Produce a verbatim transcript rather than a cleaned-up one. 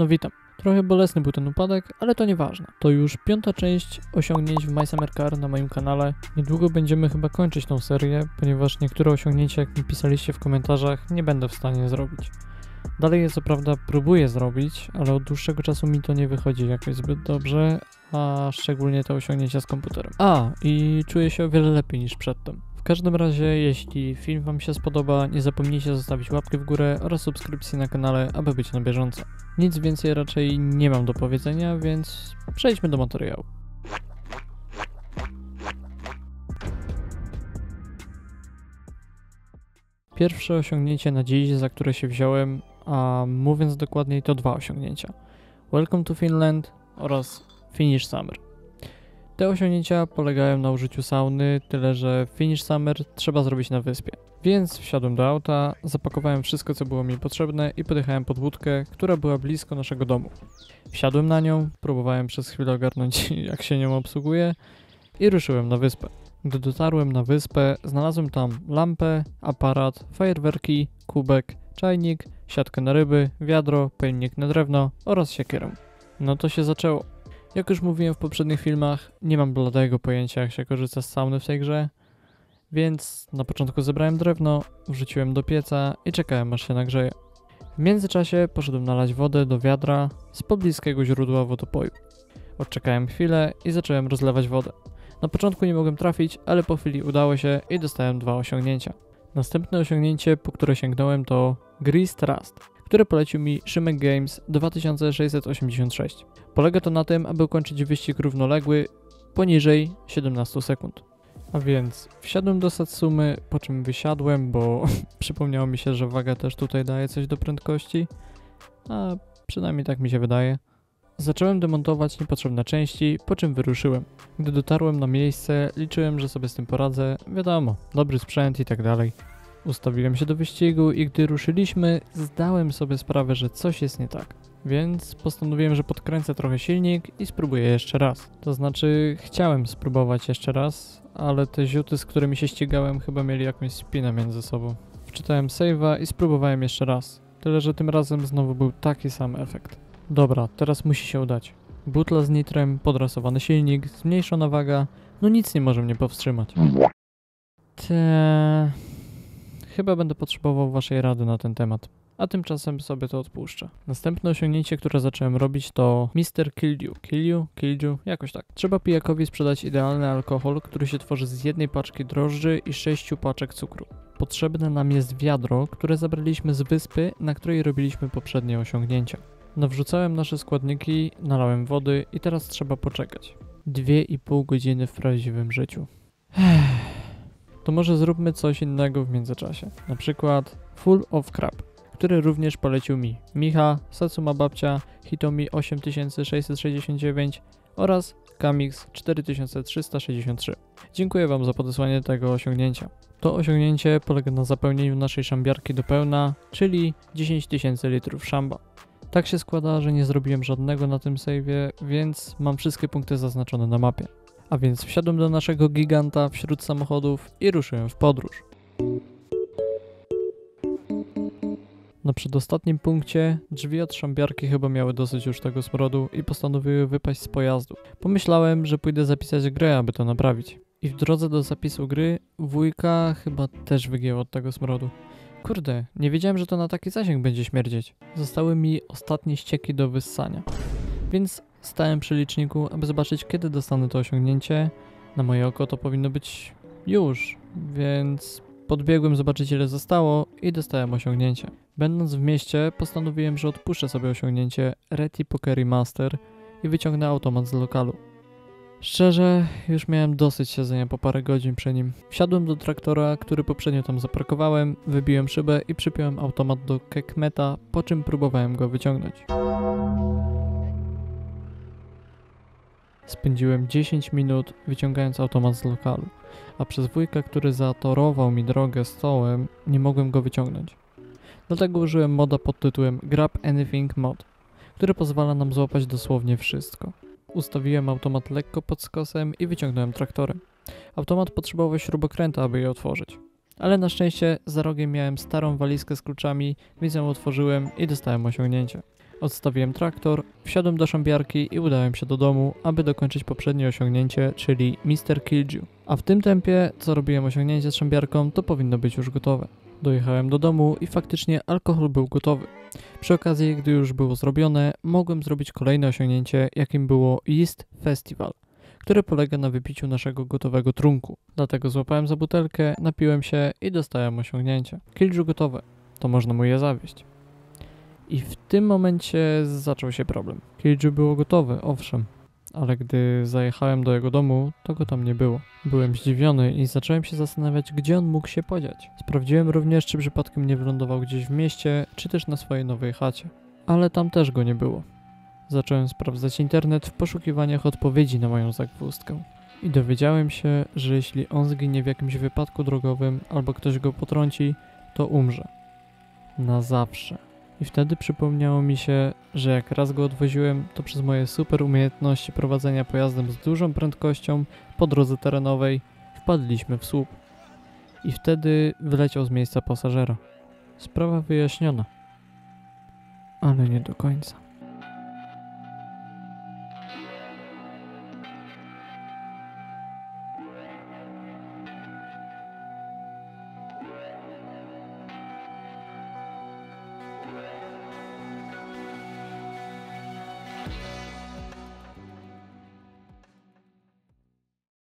No witam. Trochę bolesny był ten upadek, ale to nieważne. To już piąta część osiągnięć w My Summer Car na moim kanale. Niedługo będziemy chyba kończyć tą serię, ponieważ niektóre osiągnięcia, jak mi pisaliście w komentarzach, nie będę w stanie zrobić. Dalej je co prawda próbuję zrobić, ale od dłuższego czasu mi to nie wychodzi jakoś zbyt dobrze, a szczególnie te osiągnięcia z komputerem. A, i czuję się o wiele lepiej niż przedtem. W każdym razie, jeśli film wam się spodoba, nie zapomnijcie zostawić łapki w górę oraz subskrypcji na kanale, aby być na bieżąco. Nic więcej raczej nie mam do powiedzenia, więc przejdźmy do materiału. Pierwsze osiągnięcie na dziś, za które się wziąłem, a mówiąc dokładniej to dwa osiągnięcia. Welcome to Finland oraz Finish Summer. Te osiągnięcia polegają na użyciu sauny, tyle że Finish Summer trzeba zrobić na wyspie. Więc wsiadłem do auta, zapakowałem wszystko co było mi potrzebne i podjechałem pod łódkę, która była blisko naszego domu. Wsiadłem na nią, próbowałem przez chwilę ogarnąć jak się nią obsługuje i ruszyłem na wyspę. Gdy dotarłem na wyspę, znalazłem tam lampę, aparat, fajerwerki, kubek, czajnik, siatkę na ryby, wiadro, pojemnik na drewno oraz siekierę. No to się zaczęło. Jak już mówiłem w poprzednich filmach, nie mam bladego pojęcia jak się korzysta z sauny w tej grze, więc na początku zebrałem drewno, wrzuciłem do pieca i czekałem aż się nagrzeje. W międzyczasie poszedłem nalać wodę do wiadra z pobliskiego źródła wodopoju. Odczekałem chwilę i zacząłem rozlewać wodę. Na początku nie mogłem trafić, ale po chwili udało się i dostałem dwa osiągnięcia. Następne osiągnięcie, po które sięgnąłem, to Grease Trust, które polecił mi Szymek Games dwa tysiące sześćset osiemdziesiąt sześć. Polega to na tym, aby ukończyć wyścig równoległy poniżej siedemnastu sekund. A więc wsiadłem do Satsumy, po czym wysiadłem, bo przypomniało mi się, że waga też tutaj daje coś do prędkości, a przynajmniej tak mi się wydaje. Zacząłem demontować niepotrzebne części, po czym wyruszyłem. Gdy dotarłem na miejsce, liczyłem, że sobie z tym poradzę, wiadomo, dobry sprzęt i tak dalej. Ustawiłem się do wyścigu i gdy ruszyliśmy, zdałem sobie sprawę, że coś jest nie tak. Więc postanowiłem, że podkręcę trochę silnik i spróbuję jeszcze raz. To znaczy, chciałem spróbować jeszcze raz, ale te ziuty, z którymi się ścigałem, chyba mieli jakąś spinę między sobą. Wczytałem save'a i spróbowałem jeszcze raz. Tyle, że tym razem znowu był taki sam efekt. Dobra, teraz musi się udać. Butla z nitrem, podrasowany silnik, zmniejszona waga, no nic nie może mnie powstrzymać. Te... Chyba będę potrzebował waszej rady na ten temat, a tymczasem sobie to odpuszczę. Następne osiągnięcie, które zacząłem robić, to mister Kilju. Kilju? Kilju? Jakoś tak. Trzeba pijakowi sprzedać idealny alkohol, który się tworzy z jednej paczki drożdży i sześciu paczek cukru. Potrzebne nam jest wiadro, które zabraliśmy z wyspy, na której robiliśmy poprzednie osiągnięcia. Nawrzucałem nasze składniki, nalałem wody i teraz trzeba poczekać. dwie i pół godziny w prawdziwym życiu. To może zróbmy coś innego w międzyczasie. Na przykład Full of Crab, który również polecił mi Micha, Satsuma Babcia, Hitomi osiem tysięcy sześćset sześćdziesiąt dziewięć oraz Kamix cztery tysiące trzysta sześćdziesiąt trzy. Dziękuję wam za podesłanie tego osiągnięcia. To osiągnięcie polega na zapełnieniu naszej szambiarki do pełna, czyli dziesięć tysięcy litrów szamba. Tak się składa, że nie zrobiłem żadnego na tym save'ie, więc mam wszystkie punkty zaznaczone na mapie. A więc wsiadłem do naszego giganta wśród samochodów i ruszyłem w podróż. Na przedostatnim punkcie drzwi od szambiarki chyba miały dosyć już tego smrodu i postanowiły wypaść z pojazdu. Pomyślałem, że pójdę zapisać grę, aby to naprawić. I w drodze do zapisu gry wujka chyba też wygięło od tego smrodu. Kurde, nie wiedziałem, że to na taki zasięg będzie śmierdzieć. Zostały mi ostatnie ścieki do wyssania, więc stałem przy liczniku, aby zobaczyć kiedy dostanę to osiągnięcie. Na moje oko to powinno być już, więc podbiegłem zobaczyć ile zostało i dostałem osiągnięcie. Będąc w mieście postanowiłem, że odpuszczę sobie osiągnięcie Reti Pokerry Master i wyciągnę automat z lokalu. Szczerze, już miałem dosyć siedzenia po parę godzin przy nim. Wsiadłem do traktora, który poprzednio tam zaparkowałem, wybiłem szybę i przypiąłem automat do Kekmeta, po czym próbowałem go wyciągnąć. Spędziłem dziesięć minut wyciągając automat z lokalu, a przez wujka, który zatorował mi drogę stołem, nie mogłem go wyciągnąć. Dlatego użyłem moda pod tytułem Grab Anything Mod, który pozwala nam złapać dosłownie wszystko. Ustawiłem automat lekko pod skosem i wyciągnąłem traktorem. Automat potrzebował śrubokręta, aby je otworzyć. Ale na szczęście za rogiem miałem starą walizkę z kluczami, więc ją otworzyłem i dostałem osiągnięcie. Odstawiłem traktor, wsiadłem do szambiarki i udałem się do domu, aby dokończyć poprzednie osiągnięcie, czyli mister Kilju. A w tym tempie, co robiłem osiągnięcie z szambiarką, to powinno być już gotowe. Dojechałem do domu i faktycznie alkohol był gotowy. Przy okazji, gdy już było zrobione, mogłem zrobić kolejne osiągnięcie, jakim było Yeast Festival, które polega na wypiciu naszego gotowego trunku. Dlatego złapałem za butelkę, napiłem się i dostałem osiągnięcie. Kilju gotowe, to można mu je zawieść. I w tym momencie zaczął się problem. Kilju było gotowe, owszem, ale gdy zajechałem do jego domu, to go tam nie było. Byłem zdziwiony i zacząłem się zastanawiać, gdzie on mógł się podziać. Sprawdziłem również, czy przypadkiem nie wylądował gdzieś w mieście, czy też na swojej nowej chacie. Ale tam też go nie było. Zacząłem sprawdzać internet w poszukiwaniach odpowiedzi na moją zagwózdkę. I dowiedziałem się, że jeśli on zginie w jakimś wypadku drogowym albo ktoś go potrąci, to umrze. Na zawsze. I wtedy przypomniało mi się, że jak raz go odwoziłem, to przez moje super umiejętności prowadzenia pojazdem z dużą prędkością po drodze terenowej wpadliśmy w słup. I wtedy wyleciał z miejsca pasażera. Sprawa wyjaśniona. Ale nie do końca.